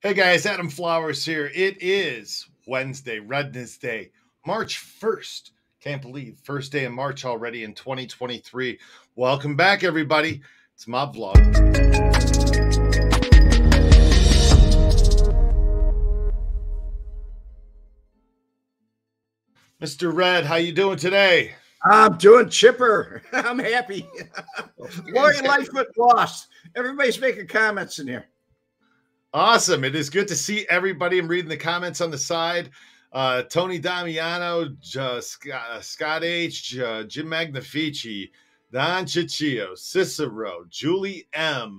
Hey guys, Adam Flowers here. It is Wednesday, Redness Day, March 1st. Can't believe first day of March already in 2023. Welcome back, everybody. It's my vlog. Mr. Red, how you doing today? I'm doing chipper. I'm happy. Lori Lightfoot lost. Everybody's making comments in here. Awesome. It is good to see everybody. I'm reading the comments on the side. Tony Damiano, Scott H., Jim Magnifici, Don Ciccio, Cicero, Julie M.,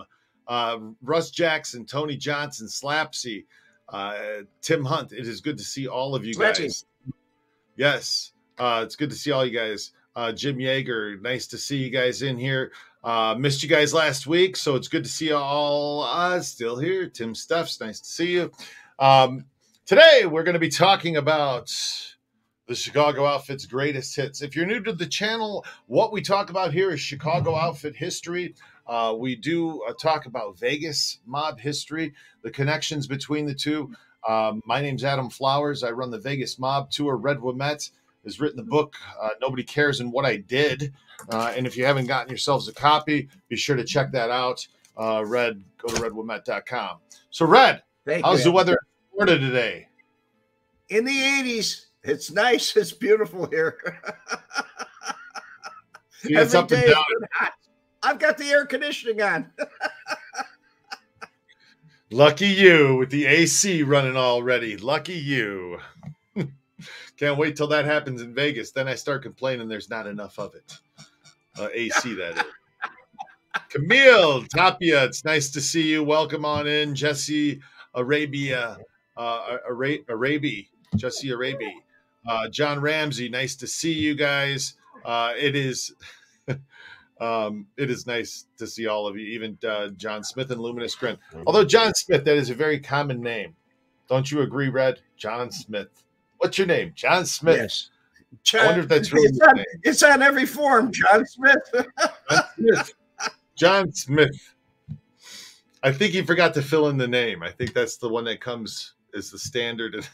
Russ Jackson, Tony Johnson, Slapsy, Tim Hunt. It is good to see all of you guys. Yes. It's good to see all you guys. Jim Yeager, nice to see you guys in here. Missed you guys last week, so it's good to see you all still here. Tim Steffs, nice to see you. Today, we're going to be talking about the Chicago Outfit's greatest hits. If you're new to the channel, what we talk about here is Chicago Outfit history. We do talk about Vegas mob history, the connections between the two. My name's Adam Flowers. I run the Vegas Mob Tour, Redwood Mets. Has written the book, Nobody Cares in What I Did. And if you haven't gotten yourselves a copy, be sure to check that out. Red, go to redwoodmet.com. So, Red, how's the weather in Florida today? In the 80s. It's nice. It's beautiful here. See, it's up and down. I've got the air conditioning on. Lucky you with the AC running already. Lucky you. Can't wait till that happens in Vegas. Then I start complaining there's not enough of it. AC, that is. Camille Tapia, it's nice to see you. Welcome on in. Jesse Arabia, Jesse Arabia. John Ramsey, nice to see you guys. It is nice to see all of you, even John Smith and Luminous Grin. Although John Smith, that is a very common name. Don't you agree, Red? John Smith. What's your name? John Smith. Yes. John, I wonder if that's really your name. It's on every form, John Smith. John Smith. John Smith. I think he forgot to fill in the name. I think that's the one that comes as the standard.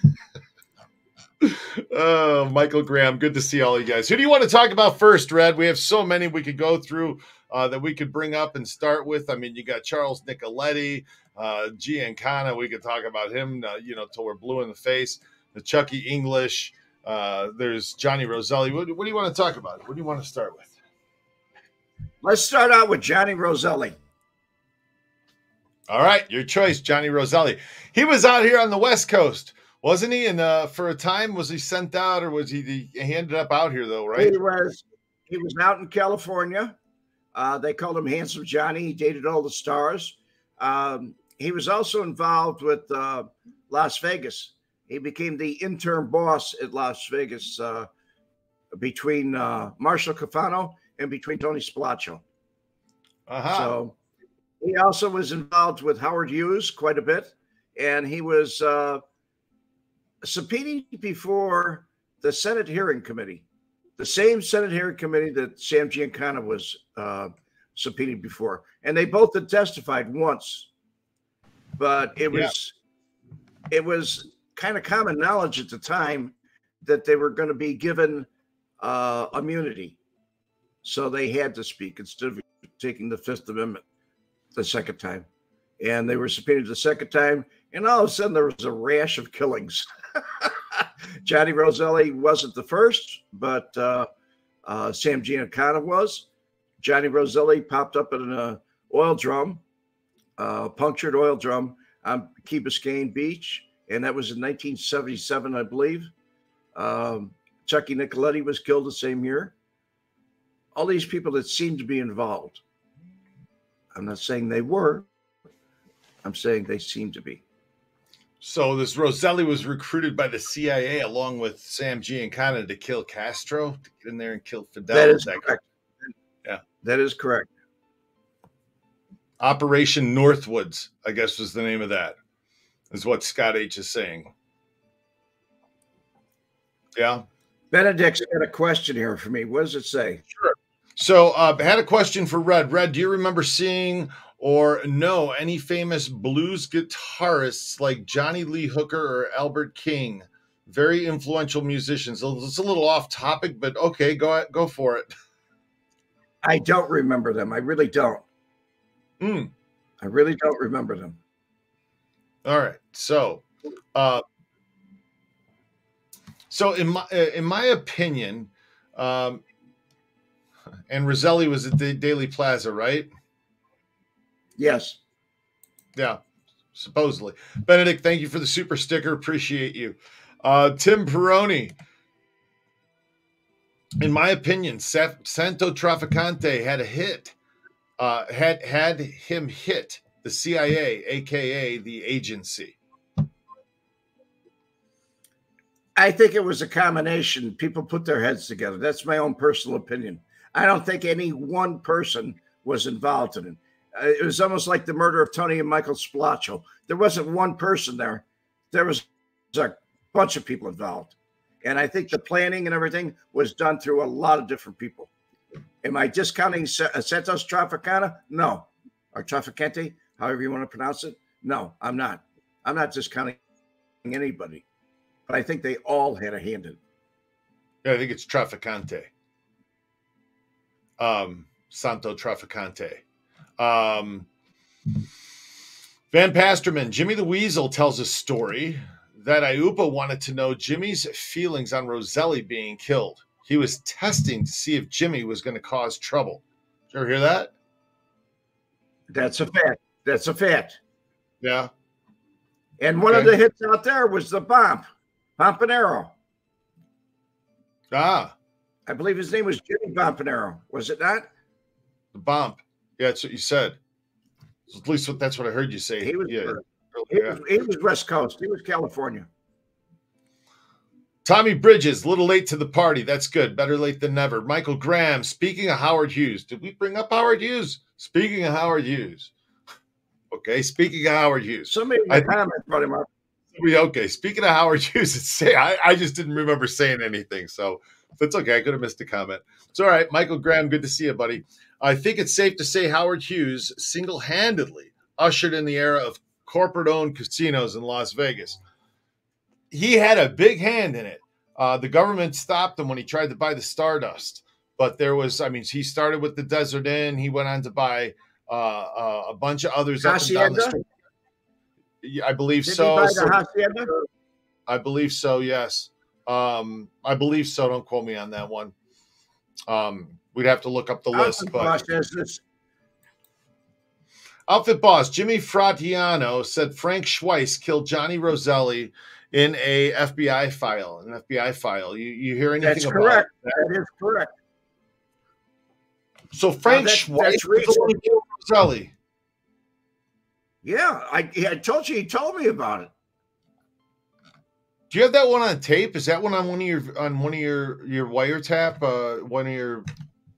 Oh, Michael Graham, good to see all you guys. Who do you want to talk about first, Red? We have so many we could go through that we could bring up and start with. I mean, you got Charles Nicoletti, Giancana. We could talk about him, you know, till we're blue in the face. The Chucky English, there's Johnny Roselli. What do you want to talk about? What do you want to start with? Let's start out with Johnny Roselli. All right, your choice, Johnny Roselli. He was out here on the West Coast, wasn't he? And for a time, was he sent out or was he ended up out here though, right? He was out in California. They called him Handsome Johnny. He dated all the stars. He was also involved with Las Vegas. He became the interim boss at Las Vegas between Marshall Caifano and between Tony Spilotro. So he also was involved with Howard Hughes quite a bit. And he was subpoenaed before the Senate Hearing Committee, the same Senate Hearing Committee that Sam Giancana was subpoenaed before. And they both had testified once. But it was... Yeah. It was kind of common knowledge at the time that they were going to be given immunity. So they had to speak instead of taking the Fifth Amendment the second time. And they were subpoenaed the second time. And all of a sudden there was a rash of killings. Johnny Roselli wasn't the first, but Sam Giancana was. Johnny Roselli popped up in an oil drum punctured oil drum on Key Biscayne Beach, and that was in 1977, I believe. Chucky Nicoletti was killed the same year. All these people that seemed to be involved. I'm not saying they were. I'm saying they seemed to be. So this Roselli was recruited by the CIA along with Sam Giancana to kill Castro, to get in there and kill Fidel. That is correct. Yeah, that is correct. Operation Northwoods, I guess, was the name of that, is what Scott H. is saying. Yeah. Benedict's got a question here for me. What does it say? Sure. So I had a question for Red. Red, do you remember seeing or know any famous blues guitarists like Johnny Lee Hooker or Albert King? Very influential musicians. It's a little off topic, but okay, go for it. I don't remember them. I really don't. I really don't remember them. All right. So, in my opinion, and Roselli was at the Dealey Plaza, right? Yes. Yeah, supposedly. Benedict, thank you for the super sticker. Appreciate you. Tim Peroni. In my opinion, Santo Trafficante had a hit. Had him hit the CIA, a.k.a. the agency. I think it was a combination. People put their heads together. That's my own personal opinion. I don't think any one person was involved in it. It was almost like the murder of Tony and Michael Spilotro. There wasn't one person there. There was a bunch of people involved. And I think the planning and everything was done through a lot of different people. Am I discounting Santos Trafficante? No. Or Trafficante, however you want to pronounce it? No, I'm not. I'm not discounting anybody. But I think they all had a hand in it. Yeah, I think it's Trafficante. Santo Trafficante. Van Pasterman, Jimmy the Weasel tells a story that Aiuppa wanted to know Jimmy's feelings on Roselli being killed. He was testing to see if Jimmy was going to cause trouble. Did you ever hear that? That's a fact. That's a fact. Yeah. And one of the hits out there was the Bompanero. Ah. I believe his name was Jimmy Bompanero. Was it not? The Bomp. Yeah, that's what you said. At least that's what I heard you say. He was, yeah. He was West Coast. He was California. Tommy Bridges, a little late to the party. That's good. Better late than never. Michael Graham, speaking of Howard Hughes. Did we bring up Howard Hughes? Speaking of Howard Hughes. Okay, speaking of Howard Hughes. Somebody in the comments brought him up. Okay, speaking of Howard Hughes, I just didn't remember saying anything. So that's okay. I could have missed a comment. It's all right. Michael Graham, good to see you, buddy. I think it's safe to say Howard Hughes single-handedly ushered in the era of corporate-owned casinos in Las Vegas. He had a big hand in it. The government stopped him when he tried to buy the Stardust. But there was, I mean, he started with the Desert Inn. He went on to buy a bunch of others. Hacienda? Up and down the street. I believe so. Did he buy the Hacienda? I believe so, yes. I believe so. Don't quote me on that one. We'd have to look up the list. Outfit Boss, Jimmy Fratiano said Frank Schweihs killed Johnny Roselli in a FBI file, You hear anything about that? That is correct. So Frank Schweihs killed Roselli. Yeah, I told you. He told me about it. Do you have that one on tape? Is that one on one of your wiretap? One of your?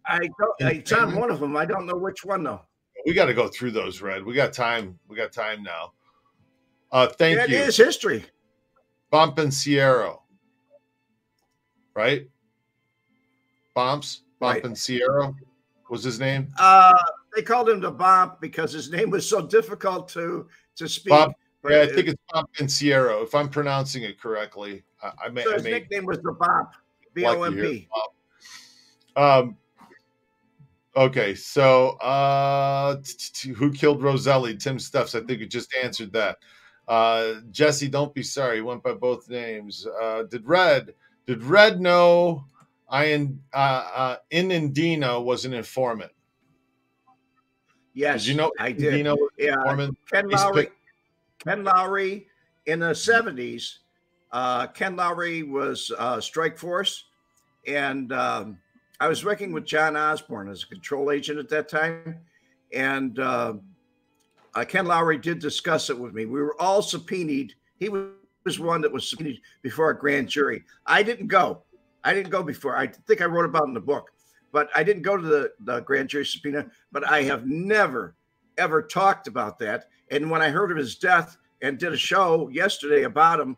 I don't. It's on one of them. I don't know which one though. We got to go through those, Red. We got time. We got time now. Thank you. That is history. Bompanero, right? Bompanero was his name. They called him the Bomp because his name was so difficult to speak. Yeah, I think it's Bompanero, if I'm pronouncing it correctly. His nickname was the Bomp. B-O-M-P. Okay, so who killed Roselli? Tim Steffs, I think you just answered that. Jesse, don't be sorry. He went by both names. Did Red know Inandino was an informant? Yes, did you know, I did. You know, Ken Lowry in the 70s. Ken Lowry was Strike Force, and I was working with John Osborne as a control agent at that time, and Ken Lowry did discuss it with me. We were all subpoenaed. He was one that was subpoenaed before a grand jury. I didn't go. I didn't go before. I think I wrote about it in the book, but I didn't go to the grand jury subpoena. But I have never, ever talked about that. And when I heard of his death and did a show yesterday about him,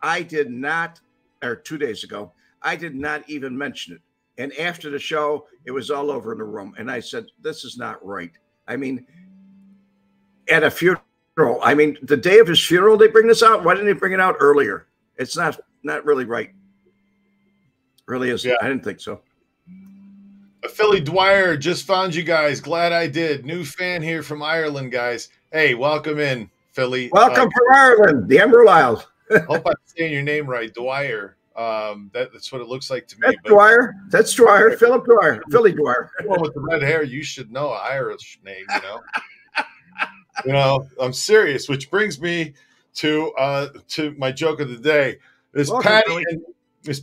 I did not, or 2 days ago, I did not even mention it. And after the show, it was all over in the room. And I said, this is not right. I mean, at a funeral, I mean, the day of his funeral, they bring this out. Why didn't they bring it out earlier? It's not really right. Really is. Yeah. I didn't think so. Philly Dwyer, just found you guys. Glad I did. New fan here from Ireland, guys. Hey, welcome in, Philly. Welcome from Ireland, the Emerald Isle. Hope I'm saying your name right, Dwyer. That's what it looks like to me. That's Dwyer. That's Dwyer. Philip Dwyer. Philly Dwyer. Well, with the red hair, you should know an Irish name. You know. You know, I'm serious. Which brings me to my joke of the day. It's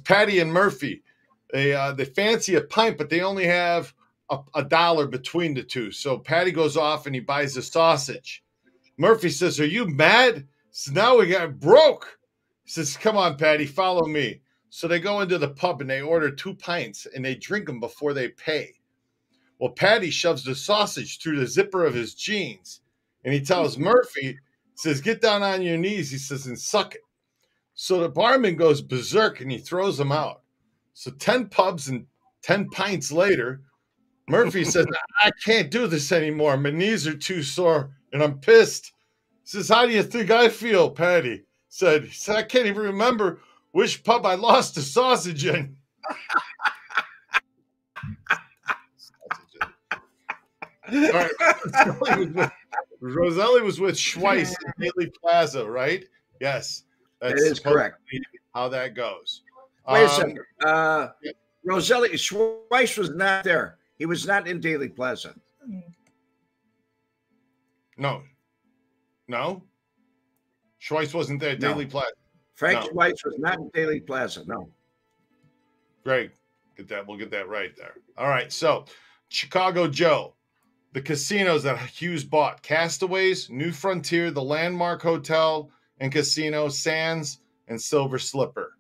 Patty and Murphy. They fancy a pint, but they only have a dollar between the two. So Patty goes off and he buys a sausage. Murphy says, "Are you mad? So now we got broke." He says, "Come on, Patty, follow me." So they go into the pub and they order 2 pints and they drink them before they pay. Well, Patty shoves the sausage through the zipper of his jeans and he tells Murphy, says, "Get down on your knees," he says, "and suck it." So the barman goes berserk and he throws him out. So 10 pubs and 10 pints later, Murphy says, "I can't do this anymore. My knees are too sore and I'm pissed." He says, "How do you think I feel?" Patty said, he said, "I can't even remember which pub I lost the sausage in." All right. Roselli was with Schweihs at Dealey Plaza, right? Yes. That is correct. How that goes. Wait a second. Roselli, Schweihs was not there. He was not in Dealey Plaza. No. No? Schweihs wasn't there at Dealey Plaza. Frank Schweihs was not in Dealey Plaza, no. Great. Get that. We'll get that right there. All right. So, Chicago Joe, the casinos that Hughes bought, Castaways, New Frontier, the Landmark Hotel and Casino, Sands, and Silver Slipper.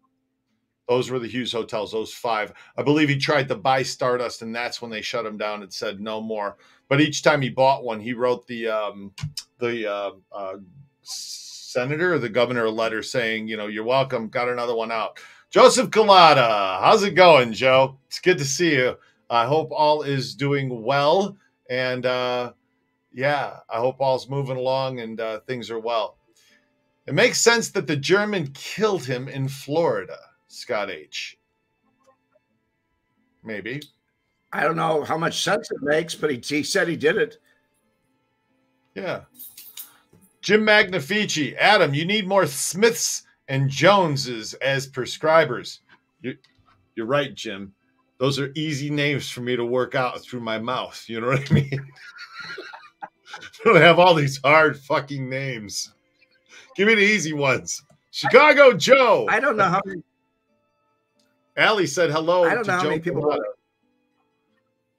Those were the Hughes hotels, those 5. I believe he tried to buy Stardust, and that's when they shut him down and said no more. But each time he bought one, he wrote the senator or the governor a letter saying, you know, "You're welcome. Got another one out." Joseph Cullotta, how's it going, Joe? It's good to see you. I hope all is doing well. And, yeah, I hope all's moving along and things are well. It makes sense that the German killed him in Florida. Scott H. Maybe. I don't know how much sense it makes, but he said he did it. Yeah. Jim Magnifici. Adam, you need more Smiths and Joneses as prescribers. You're right, Jim. Those are easy names for me to work out through my mouth. You know what I mean? I don't have all these hard fucking names. Give me the easy ones. Chicago Joe. I don't know how many. Allie said hello. I don't know how many people are.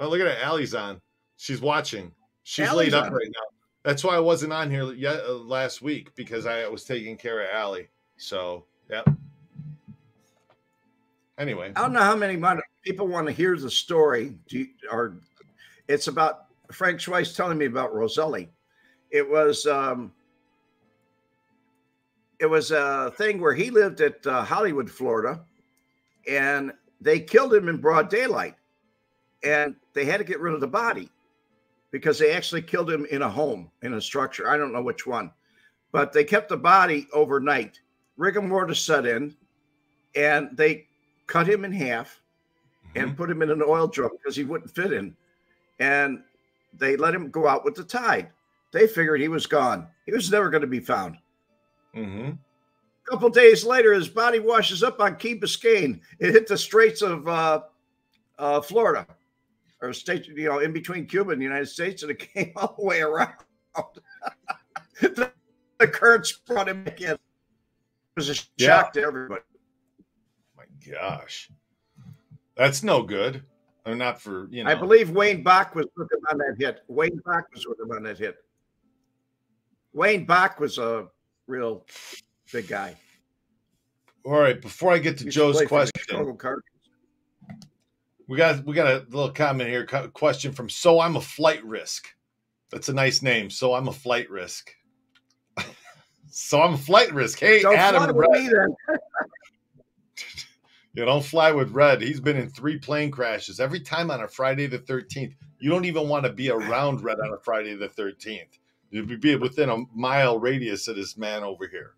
Oh, look at that. Allie's on. She's watching. She's laid up right now. That's why I wasn't on here last week, because I was taking care of Allie. So, yeah. Anyway. I don't know how many people want to hear the story. It's about Frank Schweihs telling me about Roselli. It was a thing where he lived at Hollywood, Florida. And they killed him in broad daylight, and they had to get rid of the body because they actually killed him in a home, in a structure. I don't know which one, but they kept the body overnight. Rigor mortis set in, and they cut him in half and put him in an oil drum because he wouldn't fit in. And they let him go out with the tide. They figured he was gone. He was never going to be found. Mm-hmm. Couple days later, his body washes up on Key Biscayne. It hit the Straits of Florida. or state, you know, in between Cuba and the United States, and it came all the way around. The Kurds brought him back in. It was a shock to everybody. My gosh. That's no good. Or not for, you know. I believe Wayne Bach was with him on that hit. Wayne Bach was with him on that hit. Wayne Bach was a real big guy. All right, before I get to Joe's question, we got a little comment here. Question from So I'm a Flight Risk. That's a nice name. So I'm a Flight Risk. So I'm a Flight Risk. Hey, don't Adam Red. You don't fly with Red. He's been in 3 plane crashes, every time on a Friday the 13th. You don't even want to be around Red on a Friday the 13th. You'd be within a mile radius of this man over here.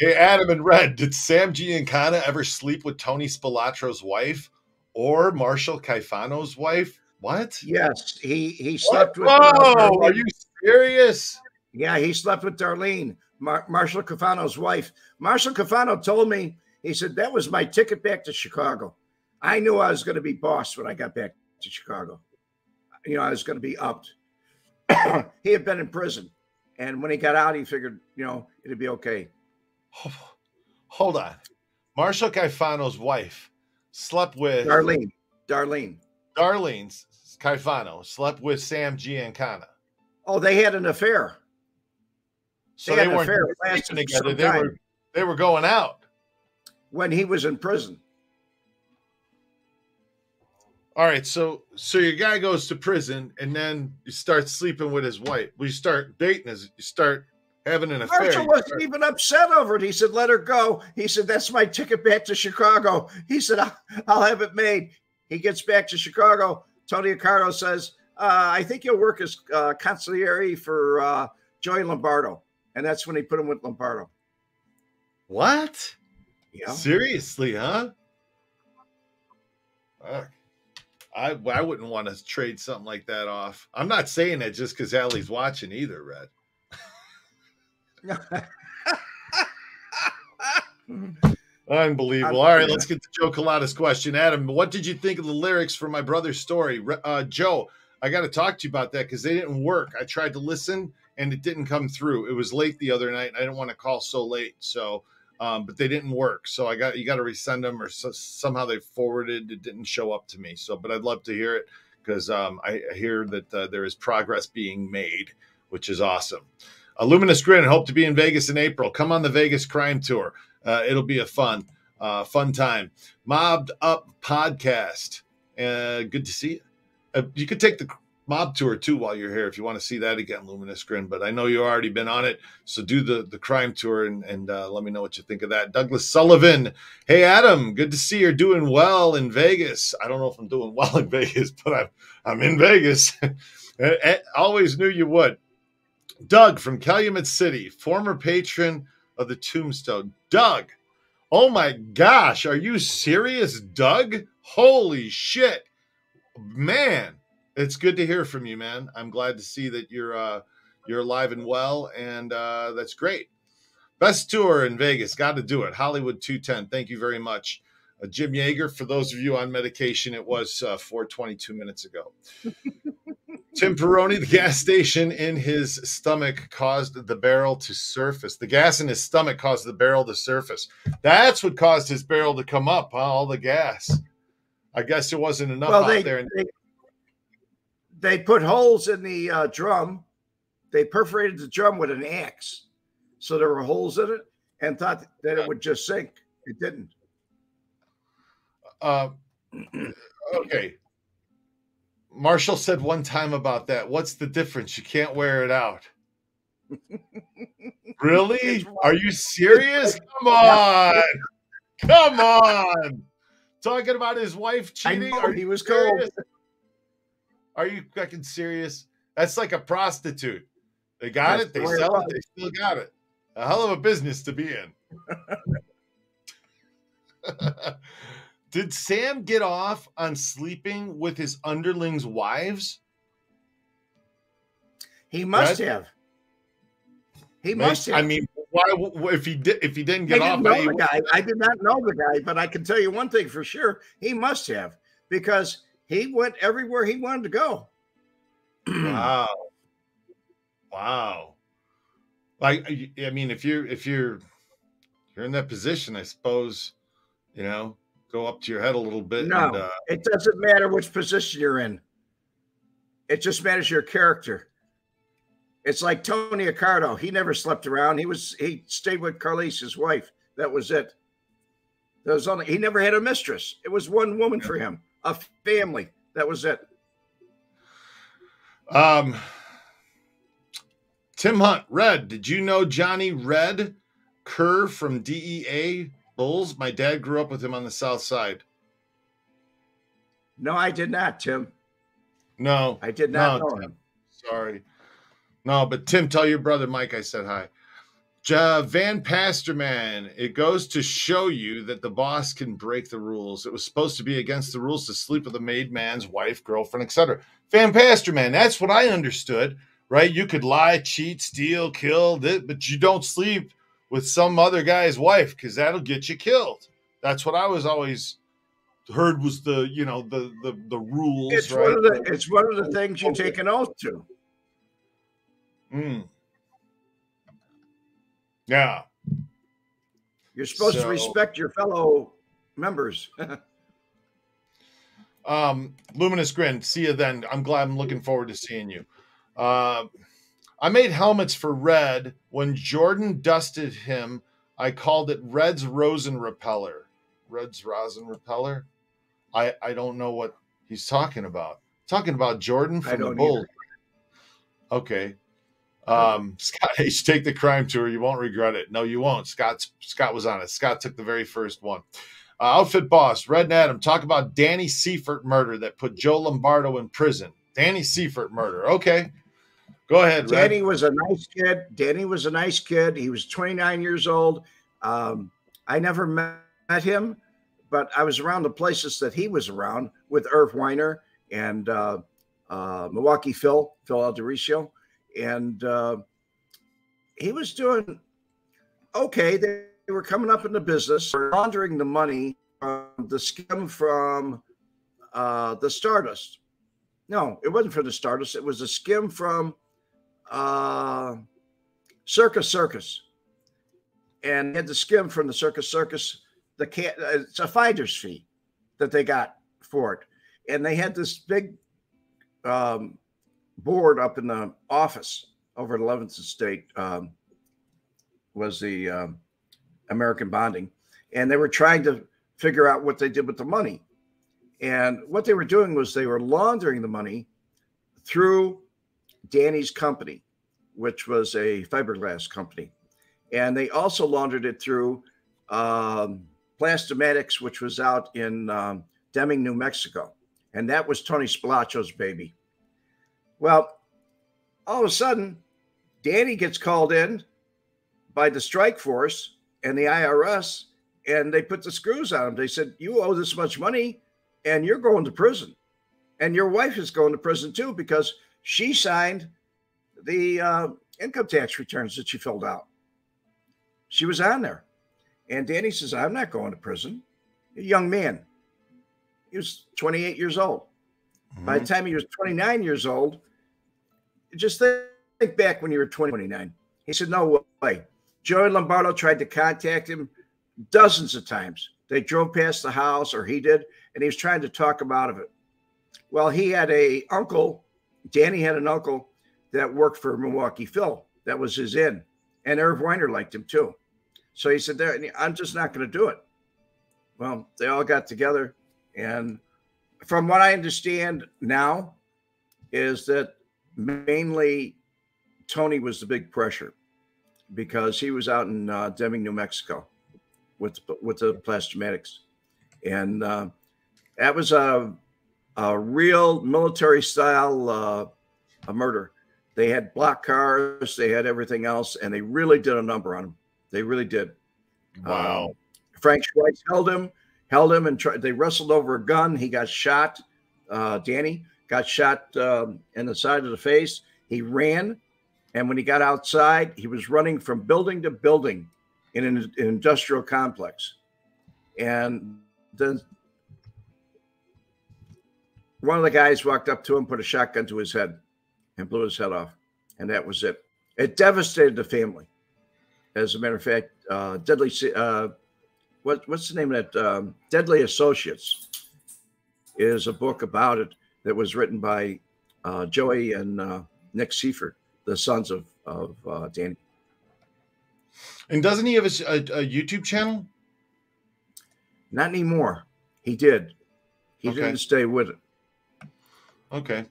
Hey, Adam and Red, did Sam Giancana ever sleep with Tony Spilotro's wife or Marshall Caifano's wife? What? Yes, he slept with. Oh, are you serious? Yeah, he slept with Darlene, Marshall Caifano's wife. Marshall Caifano told me, he said, that was my ticket back to Chicago. I knew I was going to be bossed when I got back to Chicago. You know, I was going to be upped. He had been in prison. And when he got out, he figured, you know, it'd be okay. Hold on. Marshall Caifano's wife slept with... Darlene. Darlene. Darlene Caifano slept with Sam Giancana. Oh, they had an affair. So they weren't sleeping together. They were going out. When he was in prison. All right, so your guy goes to prison, and then you start sleeping with his wife. Well, you start dating, you start having an affair. Marshall wasn't even upset over it. He said, let her go. He said, that's my ticket back to Chicago. He said, I'll have it made. He gets back to Chicago. Tony Accardo says, I think you'll work as consigliere for Joey Lombardo. And that's when he put him with Lombardo. What? Yeah. Seriously, huh? Fuck. I wouldn't want to trade something like that off. I'm not saying that just because Allie's watching either, Red. Unbelievable. All right, let's get to Joe Culotta's question. Adam, what did you think of the lyrics for My Brother's Story? Joe, I got to talk to you about that because they didn't work. I tried to listen, and it didn't come through. It was late the other night, and I didn't want to call so late, so... but they didn't work, so you got to resend them, or somehow they forwarded. It didn't show up to me. So, but I'd love to hear it because I hear that there is progress being made, which is awesome. A Luminous Grin, hope to be in Vegas in April. Come on the Vegas Crime Tour. It'll be a fun time. Mobbed Up Podcast. Good to see you. You could take the Mob Tour too while you're here if you want to see that again, Luminous Grin, but I know you've already been on it, so do the Crime Tour and let me know what you think of that. Douglas Sullivan, hey Adam, good to see you're doing well in Vegas. I don't know if I'm doing well in Vegas, but I'm in Vegas. I always knew you would. Doug from Calumet City, former patron of the Tombstone. Doug, oh my gosh, are you serious, Doug? Holy shit, man. It's good to hear from you, man. I'm glad to see that you're alive and well, and that's great. Best tour in Vegas. Got to do it. Hollywood 210. Thank you very much. Jim Yeager, for those of you on medication, it was 4:22 minutes ago. Tim Perrone, the gas station in his stomach caused the barrel to surface. The gas in his stomach caused the barrel to surface. That's what caused his barrel to come up, huh? All the gas. I guess there wasn't enough out there. They put holes in the drum. They perforated the drum with an axe. So there were holes in it and thought that it would just sink. It didn't. Okay. Marshall said one time about that, what's the difference? You can't wear it out. Really? Are you serious? Come on. Come on. Talking about his wife cheating. I know, he was cold. Are you fucking serious? That's like a prostitute. They got it. They sell it. They still got it. A hell of a business to be in. Did Sam get off on sleeping with his underlings' wives? He must have. He must have. I mean, why? If he did, if he didn't get off, I did not know the guy, but I can tell you one thing for sure: he must have, because He went everywhere he wanted to go. Wow. Wow. Like, I mean, if you're in that position, I suppose, you know, go up to your head a little bit. No, and, it doesn't matter which position you're in. It just matters your character. It's like Tony Accardo. He never slept around. He stayed with Carlise, his wife. That was it. That was only, he never had a mistress. It was one woman for him, a family. That was it. Tim Hunt, Red, did you know Johnny Red Kerr from DEA Bulls? My dad grew up with him on the South Side. No, I did not, Tim. No, I did not know him. Sorry. No, but Tim, tell your brother Mike I said hi. Van Pasterman, it goes to show you that the boss can break the rules. It was supposed to be against the rules to sleep with a made man's wife, girlfriend, etc. Van Pasterman, that's what I understood, right? You could lie, cheat, steal, kill, but you don't sleep with some other guy's wife because that'll get you killed. That's what I was always heard was the, you know, the rules. It's, right? It's one of the things you take an oath to. Mm. Yeah. You're supposed to respect your fellow members. Luminous Grin, see you then. I'm glad, I'm looking forward to seeing you. I made helmets for Red. When Jordan dusted him, I called it Red's Rosin Repeller. Red's Rosin Repeller? I don't know what he's talking about. Talking about Jordan from the Bulls. Okay. Scott H., take the crime tour. You won't regret it. No, you won't. Scott was on it. Scott took the very first one. Outfit Boss, Red and Adam, talk about Danny Seifert murder that put Joe Lombardo in prison. Danny Seifert murder. Okay. Go ahead, Red. Danny was a nice kid. Danny was a nice kid. He was 29 years old. I never met him, but I was around the places that he was around with Irv Weiner and Milwaukee Phil Alderisio. And he was doing okay. They were coming up in the business, laundering the money from the skim from the Stardust. No, it wasn't from the Stardust. It was a skim from Circus Circus. And had the skim from the Circus Circus. It's a finder's fee that they got for it. And they had this big... board up in the office over at 11th Estate was the American Bonding. And they were trying to figure out what they did with the money. And what they were doing was they were laundering the money through Danny's company, which was a fiberglass company. And they also laundered it through Plastomatics, which was out in Deming, New Mexico. And that was Tony Spilotro's baby. Well, all of a sudden, Danny gets called in by the strike force and the IRS, and they put the screws on him. They said, you owe this much money, and you're going to prison. And your wife is going to prison, too, because she signed the income tax returns that she filled out. She was on there. And Danny says, I'm not going to prison. A young man. He was 28 years old. Mm-hmm. By the time he was 29 years old, just think back when you were 29. He said, no way. Joey Lombardo tried to contact him dozens of times. They drove past the house, or he did, and he was trying to talk him out of it. Well, he had a uncle. Danny had an uncle that worked for Milwaukee Phil. That was his in. And Irv Weiner liked him, too. So he said, I'm just not going to do it. Well, they all got together, and from what I understand now is that mainly Tony was the big pressure because he was out in Deming, New Mexico with the Plastomatics. And that was a real military-style a murder. They had block cars. They had everything else, and they really did a number on him. They really did. Wow. Frank Schweihs held him and tried, they wrestled over a gun. He got shot. Danny got shot in the side of the face. He ran. And when he got outside, he was running from building to building in an industrial complex. And then One of the guys walked up to him, put a shotgun to his head, and blew his head off. And that was it. It devastated the family. As a matter of fact, what's the name of that? Deadly Associates is a book about it that was written by Joey and Nick Seifert, the sons of Danny. And doesn't he have a YouTube channel? Not anymore. He did. He didn't stay with it. Okay.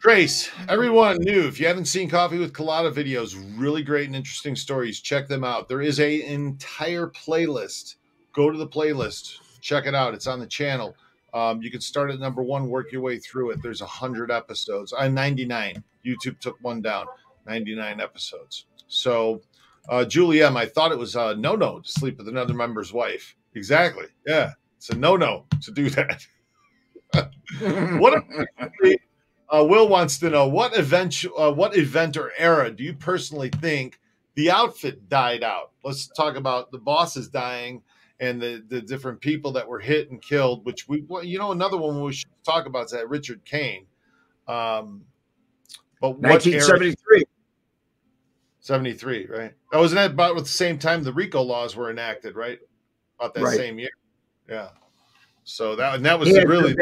Grace, everyone new, if you haven't seen Coffee with Cullotta videos, really great and interesting stories. Check them out. There is an entire playlist. Go to the playlist. Check it out. It's on the channel. You can start at number one, work your way through it. There's 100 episodes. 99. YouTube took one down. 99 episodes. So, Julie M., I thought it was a no-no to sleep with another member's wife. Exactly. Yeah. It's a no-no to do that. Will wants to know, what event or era do you personally think the outfit died out? Let's talk about the bosses dying and the different people that were hit and killed, which we, you know, another one we should talk about is that Richard Kane. But 1973. Era? 73, right? That wasn't that about at the same time the RICO laws were enacted, right? About that same year. Yeah. So that, and that was really...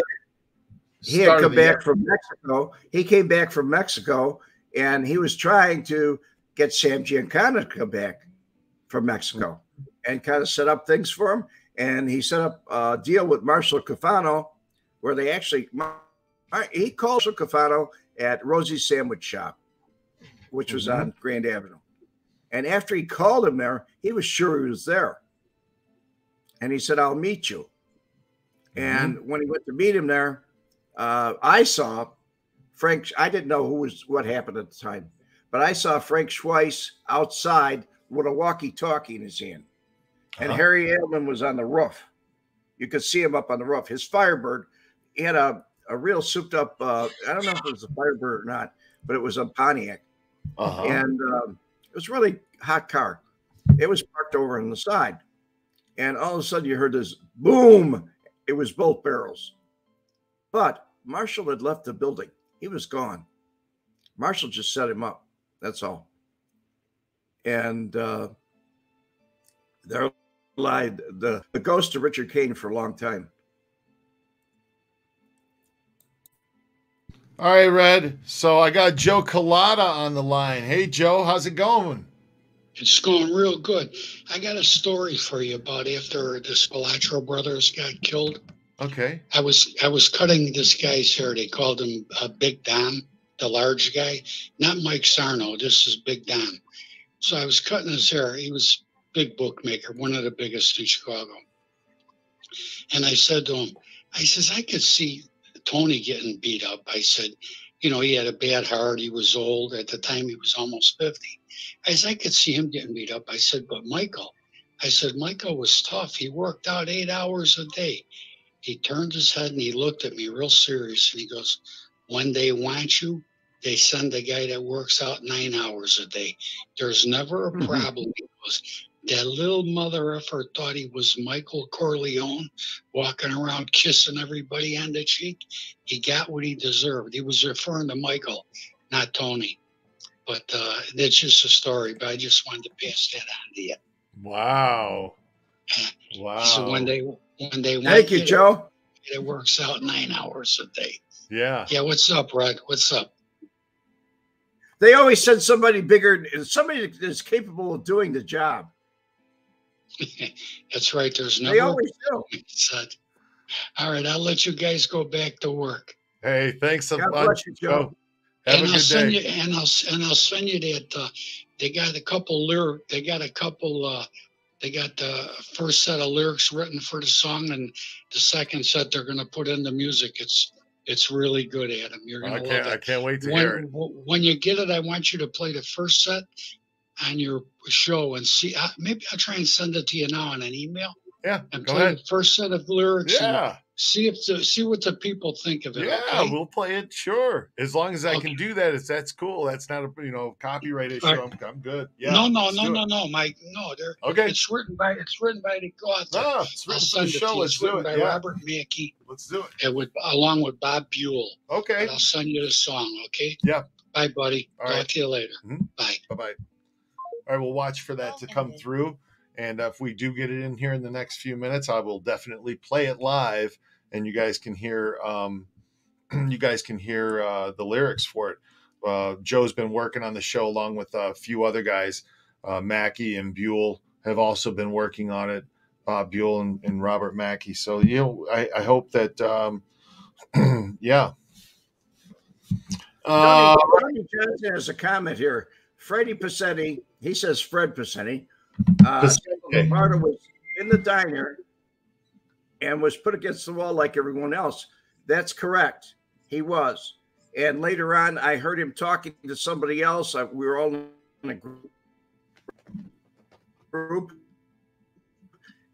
He had come back from Mexico. He came back from Mexico, and he was trying to get Sam Giancana to come back from Mexico and kind of set up things for him. And he set up a deal with Marshall Caifano where they actually – he called Marshall Caifano at Rosie's Sandwich Shop, which was on Grand Avenue. And after he called him there, he was sure he was there. And he said, I'll meet you. And when he went to meet him there – I saw Frank. I didn't know who was what happened at the time, but I saw Frank Schweihs outside with a walkie-talkie in his hand, and Harry Adelman was on the roof. You could see him up on the roof. His Firebird, he had a real souped-up. I don't know if it was a Firebird or not, but it was a Pontiac, and it was a really hot car. It was parked over on the side, and all of a sudden you heard this boom. It was both barrels. But Marshall had left the building. He was gone. Marshall just set him up. That's all. And there lied the ghost of Richard Kane for a long time. All right, Red. So I got Joe Cullotta on the line. Hey, Joe, how's it going? It's going real good. I got a story for you about after the Spilotro brothers got killed. Okay. I was cutting this guy's hair. They called him Big Dom, the large guy. Not Mike Sarno. This is Big Dom. So I was cutting his hair. He was a big bookmaker, one of the biggest in Chicago. And I said to him, I says, I could see Tony getting beat up. I said, you know, he had a bad heart. He was old. At the time, he was almost 50. I said, I could see him getting beat up. I said, but Michael, I said, Michael was tough. He worked out 8 hours a day. He turned his head and he looked at me real serious. And he goes, when they want you, they send the guy that works out 9 hours a day. There's never a problem. He goes, that little mother effer thought he was Michael Corleone walking around kissing everybody on the cheek. He got what he deserved. He was referring to Michael, not Tony. But that's just a story. But I just wanted to pass that on to you. Wow. Wow. So when they... Thank you, Joe. It works out 9 hours a day. Yeah. Yeah. What's up, Rod? What's up? They always send somebody bigger, somebody that is capable of doing the job. That's right. There's no. They always do. All right. I'll let you guys go back to work. Hey, thanks a lot, Joe. Have a good day. And I'll send you that. They got a couple lyrics. They got a couple. They got the first set of lyrics written for the song, and the second set they're going to put in the music. It's really good, Adam. You're going to love it. I can't wait to hear it. When you get it, I want you to play the first set on your show and see. Maybe I'll try and send it to you now on an email. Yeah, and play the first set of lyrics. Yeah. And See what the people think of it. Yeah, okay? We'll play it. Sure, as long as I can do that, that's cool. That's not a copyright issue. I'm good. Yeah. No. Mike, no. Okay. It's written by the author. No, it's written for the show. It's written by Robert Mackey. Let's do it. Along with Bob Buell. Okay. But I'll send you the song. Okay. Yeah. Bye, buddy. All right. Talk to you later. Mm-hmm. Bye. Bye. All right. We'll watch for that to come through, and if we do get it in here in the next few minutes, I will definitely play it live. And you guys can hear, the lyrics for it. Joe's been working on the show along with a few other guys. Mackey and Buell have also been working on it. Bob Buell and Robert Mackey. So I hope that, yeah. Tony Johnson has a comment here. Freddie Pacetti. He says Fred Pacetti. Lombardo was in the diner and was put against the wall like everyone else. That's correct. He was. And later on, I heard him talking to somebody else. We were all in a group.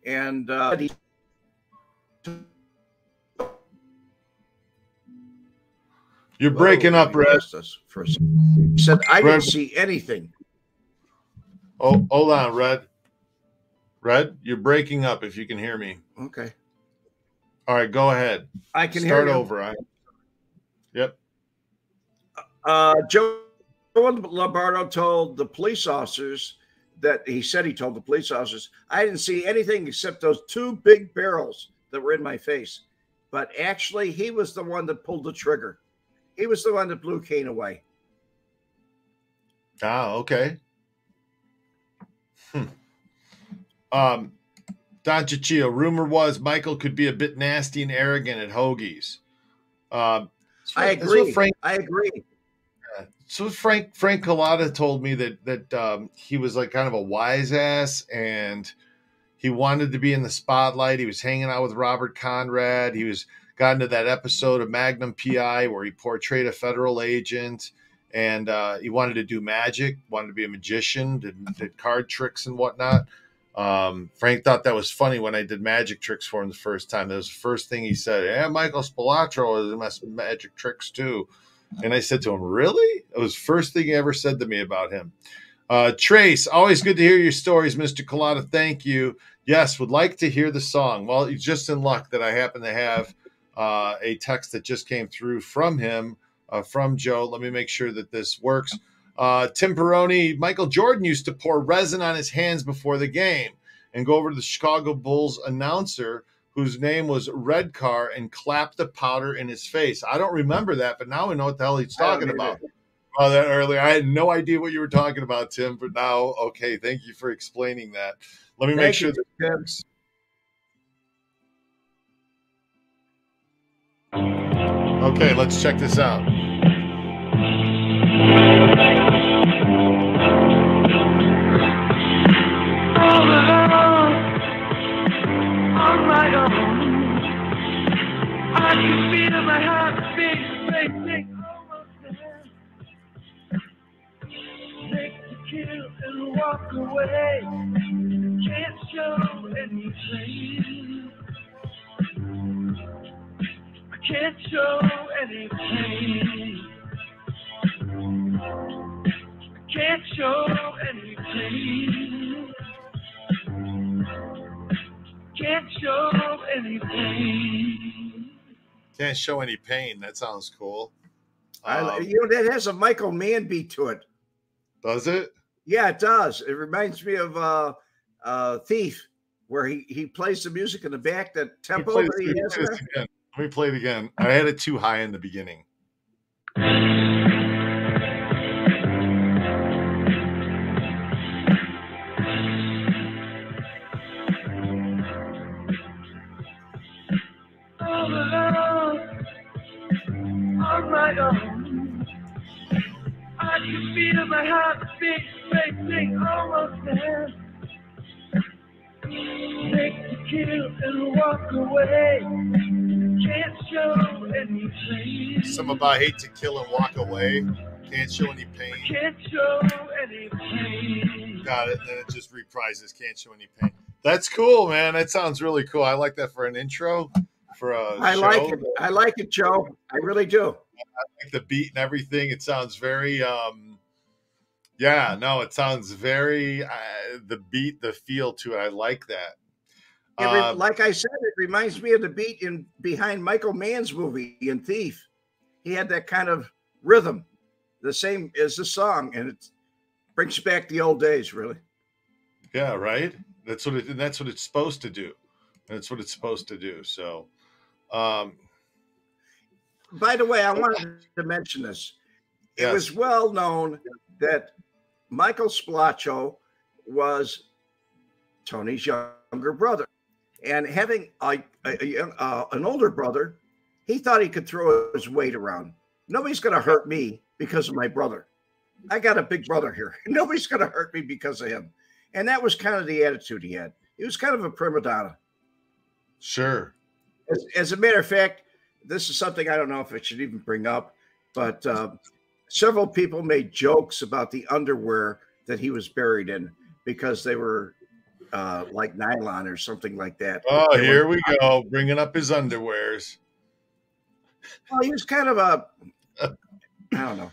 And he You're breaking up, Brad. He said, I didn't see anything. Oh, hold on, Red. Red, you're breaking up if you can hear me. Okay. All right, go ahead. I can hear you. Start over. Yep. Joe Lombardo told the police officers that I didn't see anything except those two big barrels that were in my face. But actually, he was the one that pulled the trigger. He was the one that blew Kane away. Ah, okay. Don Ciccio, rumor was Michael could be a bit nasty and arrogant at Hoagie's. I agree. So Frank Cullotta told me that he was like kind of a wise ass and he wanted to be in the spotlight. He was hanging out with Robert Conrad. He got into that episode of Magnum PI where he portrayed a federal agent and he wanted to do magic, wanted to be a magician, did card tricks and whatnot. Frank thought that was funny when I did magic tricks for him the first time. That was the first thing he said. Yeah, Michael Spilotro does magic tricks too. And I said to him, really? It was the first thing he ever said to me about him. Trace, always good to hear your stories, Mr. Cullotta. Thank you. Yes, would like to hear the song. Well, it's just in luck that I happen to have a text that just came through from him, from Joe. Let me make sure that this works. Tim Perrone, Michael Jordan used to pour resin on his hands before the game and go over to the Chicago Bulls announcer whose name was Redcar and clap the powder in his face. I don't remember that, but now I know what the hell he's talking about. Oh, that earlier. I had no idea what you were talking about, Tim, but now, okay, thank you for explaining that. Let me make sure that works. Okay, let's check this out. Walk away, can't show anything. I can't show anything. I can't show anything. Can't show anything. Can't show any pain. That sounds cool. That has a Michael Mann beat to it. Does it? Yeah, it does. It reminds me of Thief, where he plays the music in the back, that tempo. Let me play it again. I had it too high in the beginning. All alone, on my own, I can feel my heart beat. Thing almost there. Take the kill and walk away. Can't show any pain. Some of I hate to kill and walk away. Can't show any pain. Can't show any pain. Got it. Then it just reprises. Can't show any pain. That's cool, man. That sounds really cool. I like that for an intro. for a show. I like it, Joe. I really do. I like the beat and everything. It sounds very, yeah, no, it sounds very, the beat, the feel to it. I like that. Like I said, it reminds me of the beat in behind Michael Mann's movie in Thief. He had that kind of rhythm, the same as the song, and it brings back the old days, really. Yeah, right. That's what it. And that's what it's supposed to do. That's what it's supposed to do. So, by the way, I wanted to mention this. Yes. It was well known that Michael Spilotro was Tony's younger brother, and having an older brother, he thought he could throw his weight around. Nobody's going to hurt me because of my brother. I got a big brother here. Nobody's going to hurt me because of him. And that was kind of the attitude he had. He was kind of a prima donna. Sure. As a matter of fact, this is something I don't know if I should even bring up, but several people made jokes about the underwear that he was buried in because they were like nylon or something like that. Oh, here we go. Bringing up his underwears. Well, he was kind of a, I don't know.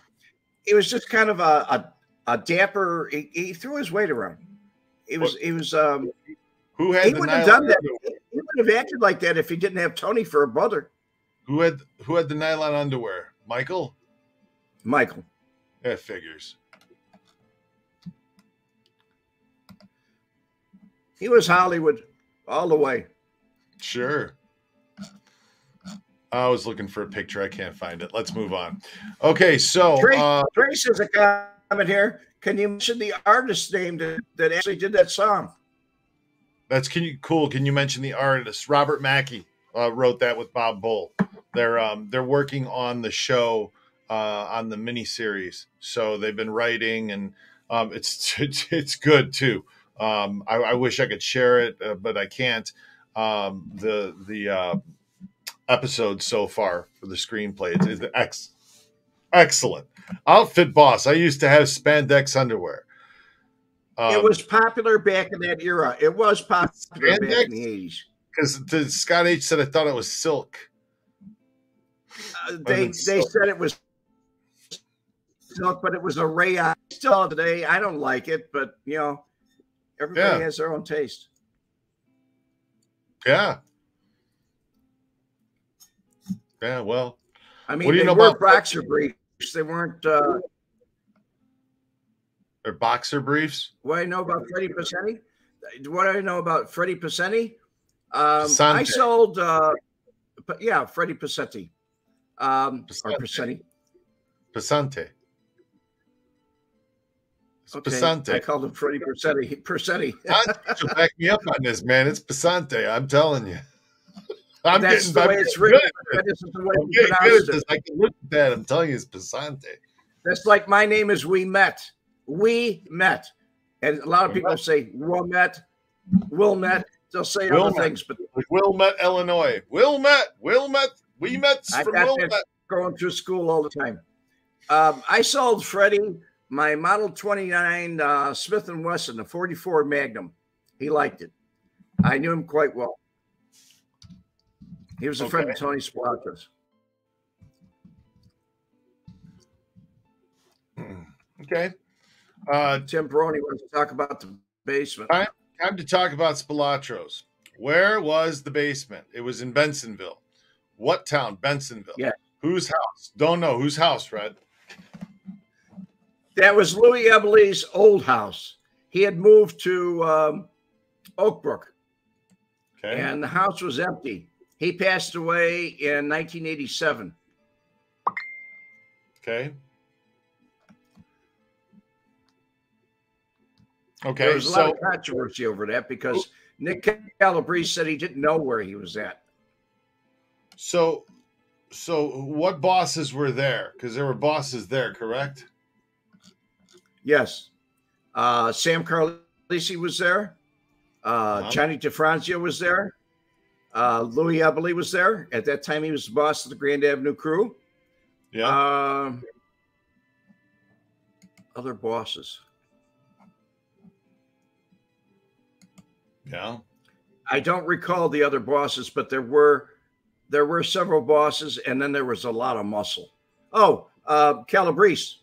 He was just kind of a dapper. He threw his weight around. Who had? He wouldn't have done that. He wouldn't have acted like that if he didn't have Tony for a brother. Who had the nylon underwear? Michael. Michael. That figures. He was Hollywood all the way. Sure. I was looking for a picture. I can't find it. Let's move on. Okay, so Trace has a comment here. Can you mention the artist's name that actually did that song? That's cool. Can you mention the artist? Robert Mackey wrote that with Bob Bull. They're working on the show on the miniseries, so they've been writing, and it's good too. I wish I could share it, but I can't. The episodes so far for the screenplay is excellent. Outfit Boss. I used to have spandex underwear. It was popular back in that era. It was popular spandex? Back in the '80s. Because Scott H. said, I thought it was silk. They said it was silk, but it was a rayon. Still today, I don't like it, but you know, everybody has their own taste. Yeah. Yeah, well, I mean, they were boxer briefs. They weren't. They're boxer briefs. What I know about Freddie Pacenti? What I know about Freddie Pacenti? I sold, Freddie Pacenti. Or Pacenti. Pacenti. Okay, Pacenti. I called him Freddie Pacenti. Pacenti. You'll back me up on this, man. It's Pacenti. I'm telling you. That's the way it's written. This is the way we pronounce it. I can look at that. I'm telling you, it's Pacenti. That's like my name is We Met. We Met. And a lot of people say Wilmette, Wilmette. They'll say other things. But Wilmette, Illinois. Wilmette, Wilmette. We met from Wilmette. Going through school all the time. I sold Freddie my Model 29 Smith & Wesson, a 44 Magnum. He liked it. I knew him quite well. He was a friend of Tony Spilotro's. Okay. Tim Perrone wants to talk about the basement. Time to talk about Spilotro's. Where was the basement? It was in Bensonville. What town? Bensonville. Yeah. Whose house? Don't know. Whose house, Fred? That was Louis Eberle's old house. He had moved to Oak Brook. Okay. And the house was empty. He passed away in 1987. Okay. Okay. There was a lot of controversy over that because Nick Calabrese said he didn't know where he was at. So what bosses were there? Because there were bosses there, correct? Yes. Sam Carlisi was there. Johnny DeFranzia was there. Louis Eberle was there. At that time, he was the boss of the Grand Avenue crew. Yeah. Other bosses. Yeah. I don't recall the other bosses, but there were There were several bosses, and then there was a lot of muscle. Oh, Calabrese.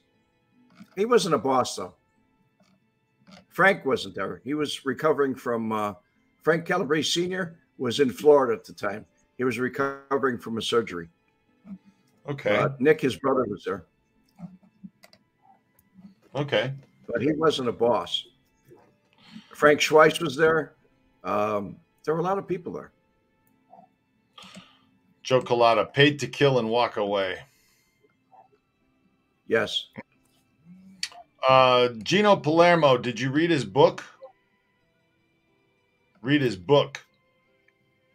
He wasn't a boss, though. Frank wasn't there. He was recovering from Frank Calabrese Sr. was in Florida at the time. He was recovering from a surgery. Okay. Nick, his brother, was there. Okay. But he wasn't a boss. Frank Schweihs was there. There were a lot of people there. Joe Cullotta, paid to kill and walk away. Yes. Gino Palermo, did you read his book? Read his book.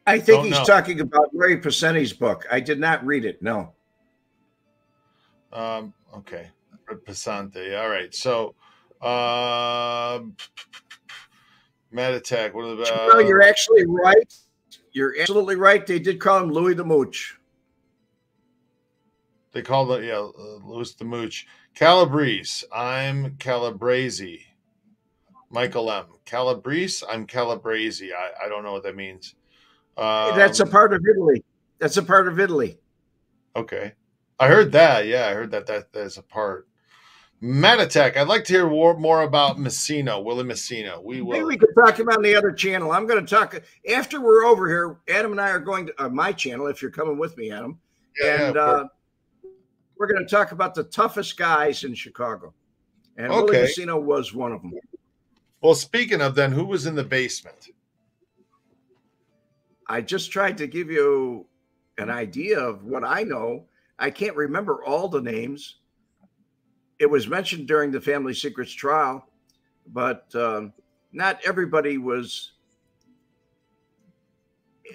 I think he's talking about Larry Pacenti's book. I did not read it, no. Okay. Pasante. All right. So Metattack, what about no, you're actually right. You're absolutely right. They did call him Louis the Mooch. They called him, yeah, Louis the Mooch. Calabrese, I'm Calabrese. Michael M. Calabrese, I'm Calabrese. I don't know what that means. That's a part of Italy. That's a part of Italy. Okay. I heard that. Yeah, I heard that. That's a part. Metattack, I'd like to hear more about Messina, Willie Messina. We will. Maybe we could talk about the other channel. I'm going to talk after we're over here. Adam and I are going to my channel, if you're coming with me, Adam. Yeah, and we're going to talk about the toughest guys in Chicago. And okay. Willie Messina was one of them. Well, speaking of then, who was in the basement? I just tried to give you an idea of what I know. I can't remember all the names. It was mentioned during the Family Secrets trial, but not everybody was.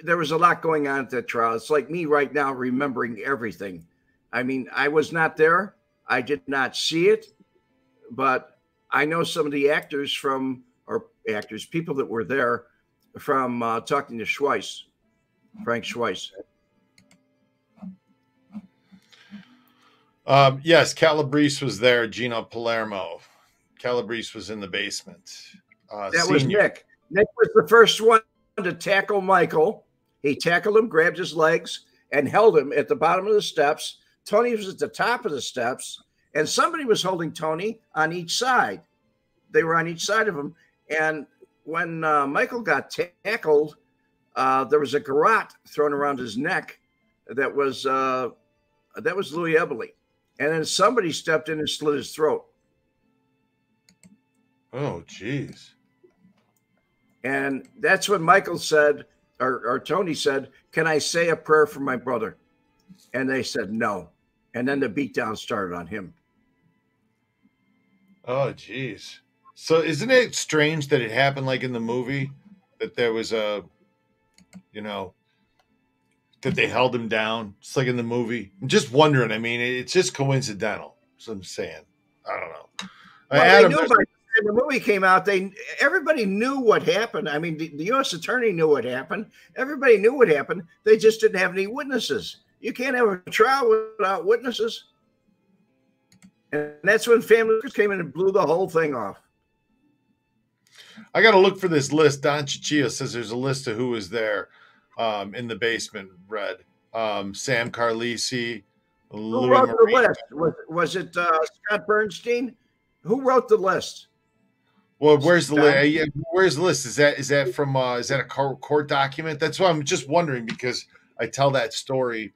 There was a lot going on at that trial. It's like me right now remembering everything. I mean, I was not there. I did not see it, but I know some of the actors from, or actors, people that were there from talking to Schweihs, Frank Schweihs. Yes, Calabrese was there. Gino Palermo. Calabrese was in the basement. That was Nick. Nick was the first one to tackle Michael. He tackled him, grabbed his legs, and held him at the bottom of the steps. Tony was at the top of the steps, and somebody was holding Tony on each side. They were on each side of him. And when Michael got tackled, there was a garrote thrown around his neck. That was Louis Eberle. And then somebody stepped in and slit his throat. Oh, geez. And that's when Michael said, or Tony said, can I say a prayer for my brother? And they said no. And then the beatdown started on him. Oh, geez. So isn't it strange that it happened like in the movie, that there was a, you know, that they held him down? It's like in the movie. I'm just wondering. I mean, it's just coincidental. So I'm saying, I don't know. Well, Adam, they knew by the time the movie came out, everybody knew what happened. I mean, the U.S. attorney knew what happened. Everybody knew what happened. They just didn't have any witnesses. You can't have a trial without witnesses. And that's when Family came in and blew the whole thing off. I got to look for this list. Don Ciccio says there's a list of who was there. In the basement, Red. Sam Carlisi. Who wrote the list? Was it Scott Bernstein? Who wrote the list? Well, where's the list? Yeah, where's the list? Is that from? Is that a court document? That's why I'm just wondering, because I tell that story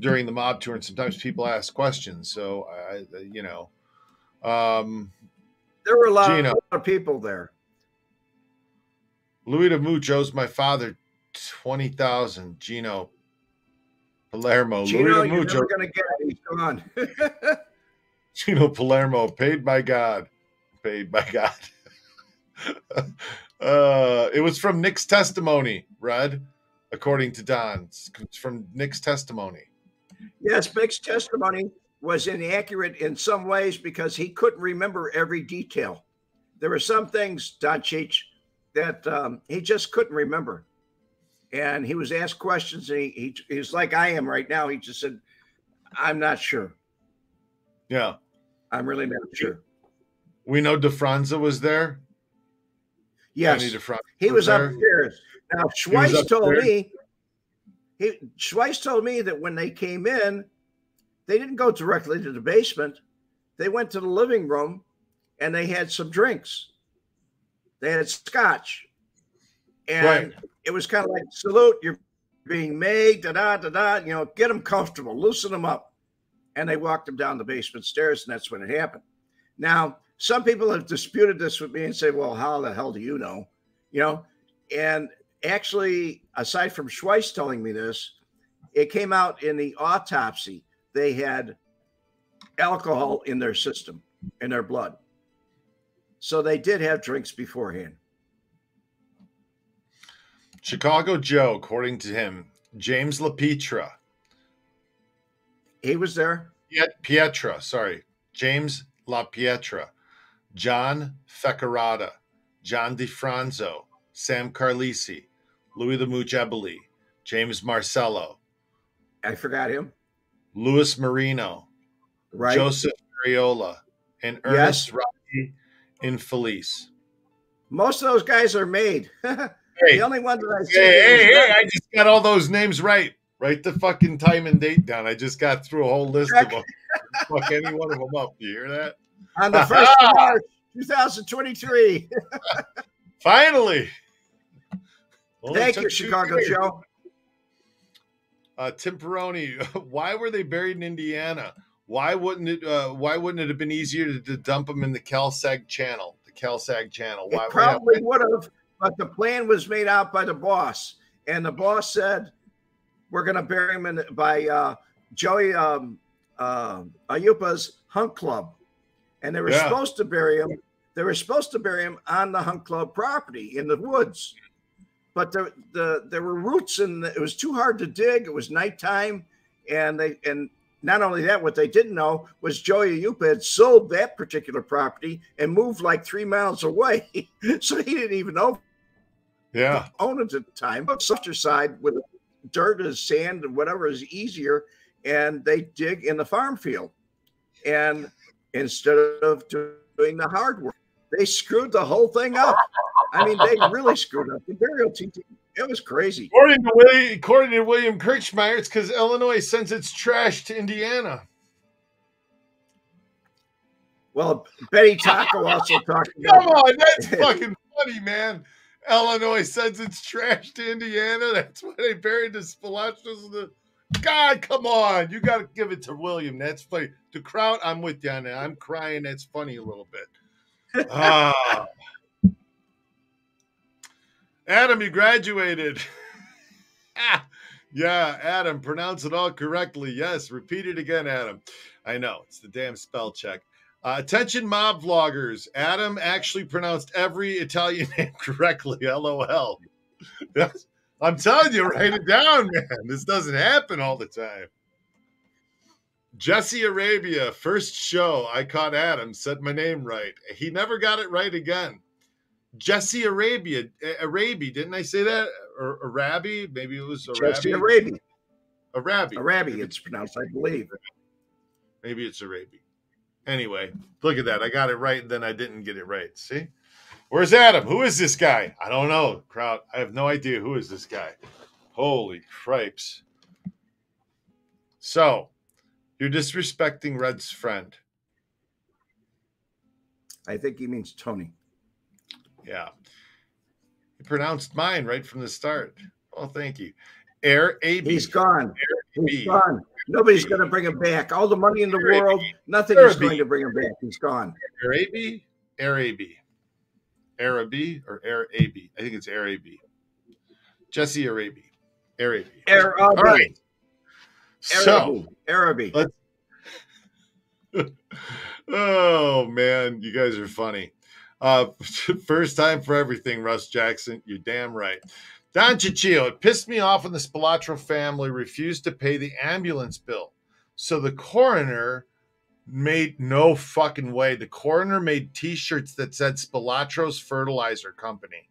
during the mob tour, and sometimes people ask questions. So I, you know, there were a lot of people there. Louis de Mooch owes my father 20,000. Gino Palermo. Gino, you're never gonna get it. He's gone. Gino Palermo, paid by God. Paid by God. It was from Nick's testimony, Red, according to Don. It's from Nick's testimony. Yes, Nick's testimony was inaccurate in some ways because he couldn't remember every detail. There were some things, Don Ciccio, that he just couldn't remember. And he was asked questions, and he was like I am right now. He just said, I'm not sure. Yeah. I'm really not sure. We know DeFranza was there. Yes. He was upstairs. Now, Schweihs told me Schweihs told me that when they came in, they didn't go directly to the basement. They went to the living room and they had some drinks. They had scotch. And it was kind of like, salute, you're being made, da-da-da-da, you know, get them comfortable, loosen them up. And they walked them down the basement stairs, and that's when it happened. Now, some people have disputed this with me and say, well, how the hell do you know? You know, and actually, aside from Schweihs telling me this, it came out in the autopsy. They had alcohol in their system, in their blood. So they did have drinks beforehand. Chicago Joe, according to him, James LaPietra. He was there. Pietra, sorry. James LaPietra, John Feccarata, John DiFranzo, Sam Carlisi, Louis the Mooch Eboli, James Marcello. I forgot him. Louis Marino, right. Joseph Ariola, and Ernest Rocky Infelice. Most of those guys are made. Hey, the only one that I see. Hey, I just got all those names right. Write the fucking time and date down. I just got through a whole list of them. Fuck any one of them up. You hear that? On the 1st of March, 2023. Finally. Thank you, Chicago Joe. Tim Peroni, why were they buried in Indiana? Why wouldn't it have been easier to dump them in the Cal-Sag Channel? The Cal-Sag Channel. Why, it probably would have. But the plan was made out by the boss, and the boss said, "We're going to bury him in by Joey Aiuppa's Hunt Club," and they were supposed to bury him. They were supposed to bury him on the Hunt Club property in the woods, but there were roots, and it was too hard to dig. It was nighttime, and not only that, what they didn't know was Joey Aiuppa had sold that particular property and moved like 3 miles away, so he didn't even know. Yeah, owned it at the time. Softer side with dirt and sand and whatever is easier, and they dig in the farm field. And instead of doing the hard work, they screwed the whole thing up. I mean, they really screwed up the burial team. It was crazy. According to William Kirchmeier, it's because Illinois sends its trash to Indiana. Well, Betty Taco also talked about Come on, that's fucking funny, man. Illinois sends its trash to Indiana. That's why they buried the Spilotros in the... God, come on. You got to give it to William. That's funny. The crowd, I'm with you on that. I'm crying. That's funny a little bit. Adam, you graduated. Yeah, Adam, pronounce it all correctly. Yes, repeat it again, Adam. I know, it's the damn spell check. Attention mob vloggers. Adam actually pronounced every Italian name correctly, LOL. I'm telling you, write it down, man. This doesn't happen all the time. Jesse Arabia, first show I caught Adam, said my name right. He never got it right again. Jesse Arabia, didn't I say that? Or Arabi? Maybe it was Arabi. Jesse Arabia. Arabi. Arabi, it's pronounced, I believe. Maybe it's Arabi. Anyway, look at that. I got it right, and then I didn't get it right. See? Where's Adam? Who is this guy? I don't know, crowd. I have no idea who is this guy. Holy cripes. So, you're disrespecting Red's friend. I think he means Tony. Yeah. You pronounced mine right from the start. Oh, thank you. Air AB. He's gone. He's gone. Nobody's going to bring him back. All the money in the world, nothing is going to bring him back. He's gone. Air AB? Air AB. Air AB or Air AB? I think it's Air AB. Jesse Air AB. Air AB. Air AB. All right. So, Air AB. Oh, man. You guys are funny. First time for everything, Russ Jackson. You're damn right. Don Ciccio, it pissed me off when the Spilotro family refused to pay the ambulance bill. So the coroner made no fucking way. The coroner made t-shirts that said Spilotro's Fertilizer Company.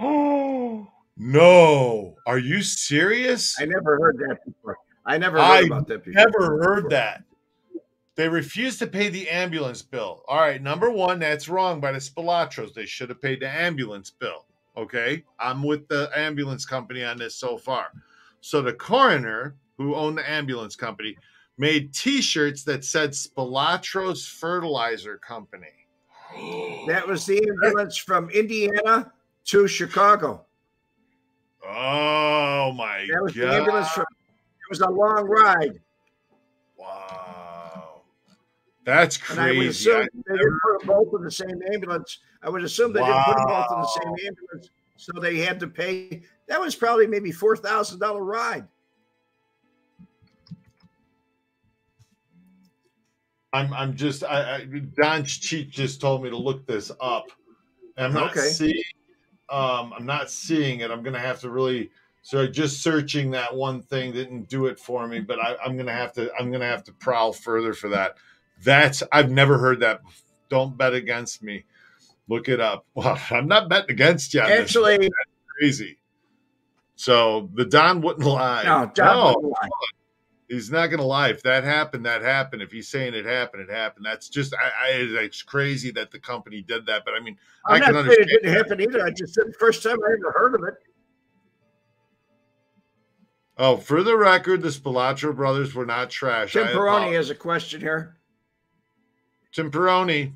Oh, no. Are you serious? I never heard that before. I never heard about that before. I never heard that. They refused to pay the ambulance bill. All right, number one, that's wrong by the Spilotros. They should have paid the ambulance bill. Okay, I'm with the ambulance company on this so far. So the coroner, who owned the ambulance company, made T-shirts that said Spilotro's Fertilizer Company. That was the ambulance from Indiana to Chicago. Oh my God! That was the ambulance from. It was a long ride. Wow, that's crazy. And I would assume they didn't put them both in the same ambulance. I would assume they didn't put them both in the same ambulance, so they had to pay. That was probably maybe $4,000 ride. I'm just Don Cheat just told me to look this up. I'm not seeing. I'm not seeing it. I'm going to have to really. So just searching that one thing didn't do it for me, but I'm going to have to. I'm going to have to prowl further for that. That's I've never heard that. Don't bet against me. Look it up. Well, I'm not betting against you. Actually, that's crazy. So the Don wouldn't lie. No, Don wouldn't lie. He's not going to lie. If that happened, that happened. If he's saying it happened, it happened. That's just, it's crazy that the company did that. But I mean, I can understand. It didn't happen either. I just said the first time I ever heard of it. Oh, for the record, the Spilotro brothers were not trash. Tim Peroni has a question here. Tim Peroni.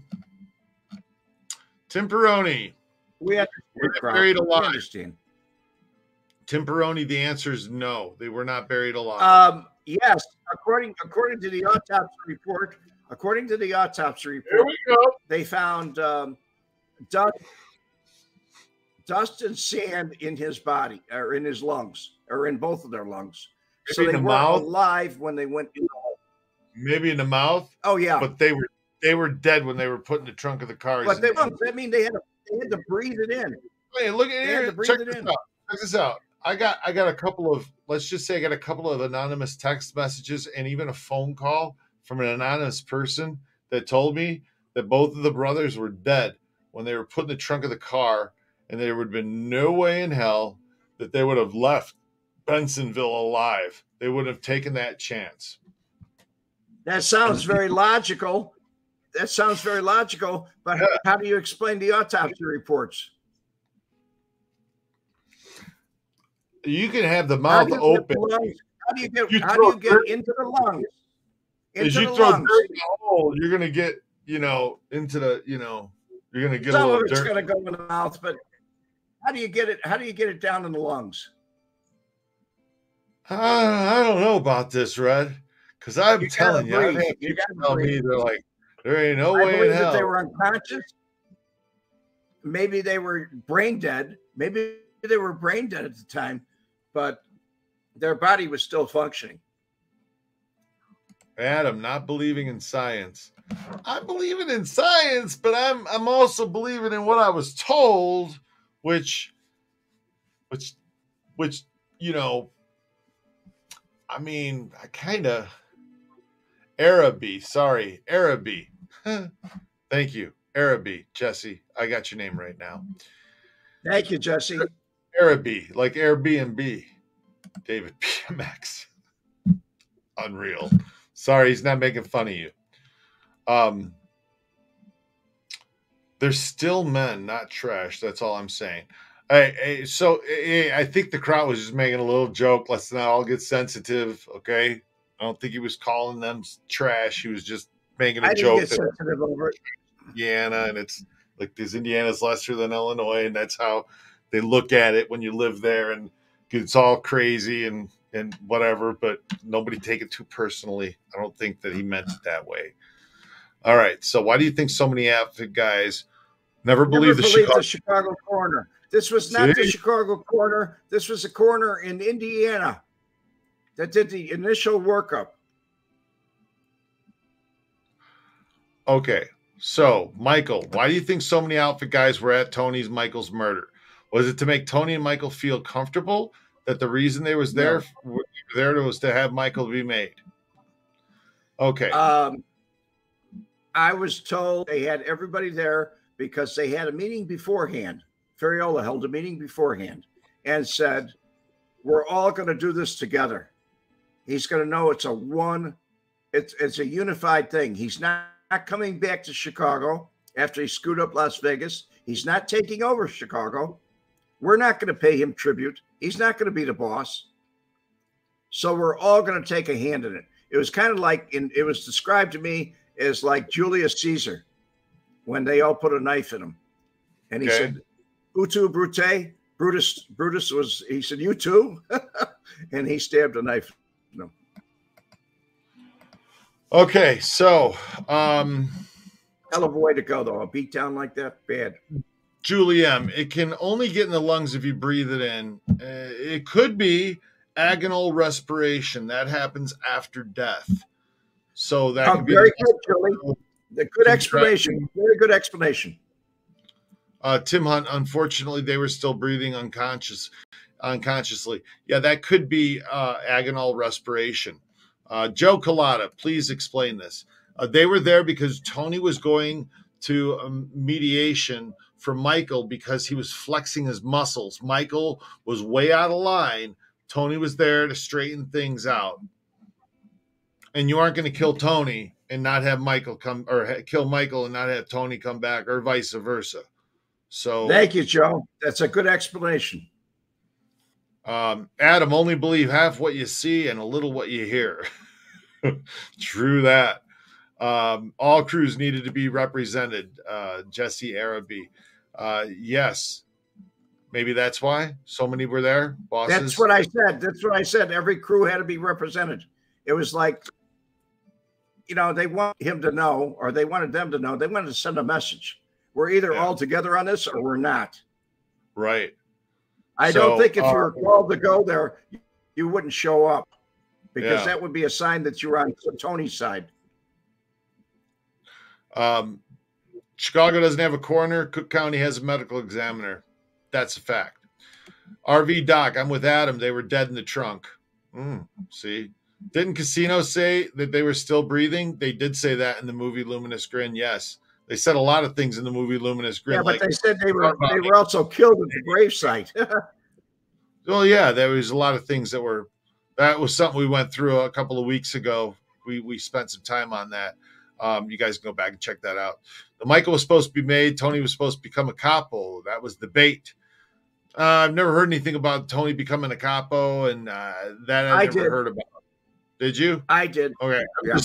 We had buried alive. Tim Peroni, the answer is no. They were not buried alive. Yes, according to the autopsy report, they found dust and sand in his body, or in his lungs, or in both of their lungs. So they were alive when they went in the hole. Maybe in the mouth. Oh yeah, but they were dead when they were put in the trunk of the car. But I mean, they had to breathe it in. Hey, look at here. Check this out. I got a couple of, let's just say I got a couple of anonymous text messages and even a phone call from an anonymous person that told me that both of the brothers were dead when they were put in the trunk of the car, and there would have been no way in hell that they would have left Bensonville alive. They wouldn't have taken that chance. That sounds very logical. But how do you explain the autopsy reports? You can have the mouth open. How do you get into the lungs? If you throw dirt in the hole, you're going to get, into the, you're going to get a little dirt. It's going to go in the mouth, but how do you get it? How do you get it down in the lungs? I don't know about this, Red, because I'm telling you, I think you tell me they're like, there ain't no way in hell. They were unconscious. Maybe they were brain dead. Maybe they were brain dead at the time. But their body was still functioning. Adam, not believing in science. I'm believing in science, but I'm also believing in what I was told, which I mean, I kind of Araby. Thank you, Araby. Jesse, I got your name right now. Thank you, Jesse. Araby, like Airbnb. David PMX. Unreal. Sorry, he's not making fun of you. They're still men, not trash. That's all I'm saying. I think the crowd was just making a little joke. Let's not all get sensitive, okay? I don't think he was calling them trash. He was just making a joke. Indiana, and it's like this, Indiana's lesser than Illinois, and that's how they look at it when you live there, and it's all crazy and whatever, but nobody take it too personally. I don't think that he meant it that way. All right, so why do you think so many outfit guys never believed the Chicago coroner? This was not the Chicago coroner. This was a coroner in Indiana that did the initial workup. Okay, so Michael, why do you think so many outfit guys were at Michael's murder? Was it to make Tony and Michael feel comfortable that the reason they was there was to have Michael be made? Okay. I was told they had everybody there because they had a meeting beforehand. Ferriola held a meeting beforehand and said, we're all going to do this together. He's going to know it's a unified thing. He's not coming back to Chicago after he screwed up Las Vegas. He's not taking over Chicago. We're not going to pay him tribute. He's not going to be the boss. So we're all going to take a hand in it. It was kind of like, it was described to me as like Julius Caesar when they all put a knife in him. And he said, "Utu Brute," Brutus was, he said, "You too?" And he stabbed a knife in him. Okay, so. Hell of a way to go, though. A beat down like that, bad. Julie M., it can only get in the lungs if you breathe it in. It could be agonal respiration. That happens after death. So that could be very good, Julie. A good explanation. Very good explanation. Tim Hunt, unfortunately, they were still breathing unconsciously. Yeah, that could be agonal respiration. Joe Cullotta, please explain this. They were there because Tony was going to mediation for Michael because he was flexing his muscles. Michael was way out of line. Tony was there to straighten things out. And you aren't going to kill Tony and not have Michael come, or kill Michael and not have Tony come back, or vice versa. So thank you, Joe. That's a good explanation. Adam, only believe half what you see and a little what you hear. True that. All crews needed to be represented. Jesse Arabia. Yes. Maybe that's why so many were there. Bosses. That's what I said. That's what I said. Every crew had to be represented. It was like, you know, they want him to know, or they wanted them to know. They wanted to send a message. We're either all together on this or we're not. Right. I don't think if you were called to go there, you wouldn't show up, because that would be a sign that you were on Tony's side. Chicago doesn't have a coroner. Cook County has a medical examiner. That's a fact. RV Doc, I'm with Adam. They were dead in the trunk. See, didn't Casino say that they were still breathing? They did say that in the movie Luminous Grin. Yes, they said a lot of things in the movie Luminous Grin. Yeah, but like, they said they were also killed at the gravesite. Well, yeah, there was a lot of things that were. That was something we went through a couple of weeks ago. We spent some time on that. You guys can go back and check that out. The Michael was supposed to be made. Tony was supposed to become a capo. That was the bait. I've never heard anything about Tony becoming a capo, and that I never heard about. Did you? I did. Okay. Yeah.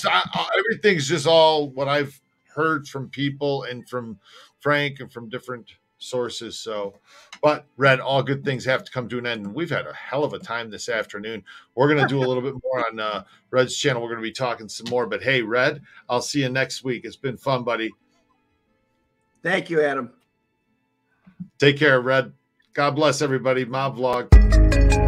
Everything's just all what I've heard from people and from Frank and from different sources. So, but Red, all good things have to come to an end. And we've had a hell of a time this afternoon. We're going to do a little bit more on Red's channel. We're going to be talking some more, but hey, Red, I'll see you next week. It's been fun, buddy. Thank you, Adam. Take care, Red. God bless everybody. Mob Vlog.